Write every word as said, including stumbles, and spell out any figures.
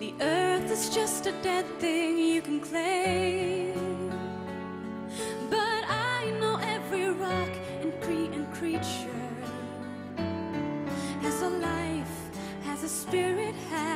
The earth is just a dead thing you can claim. But I know every rock and tree and creature has a life, has a spirit, has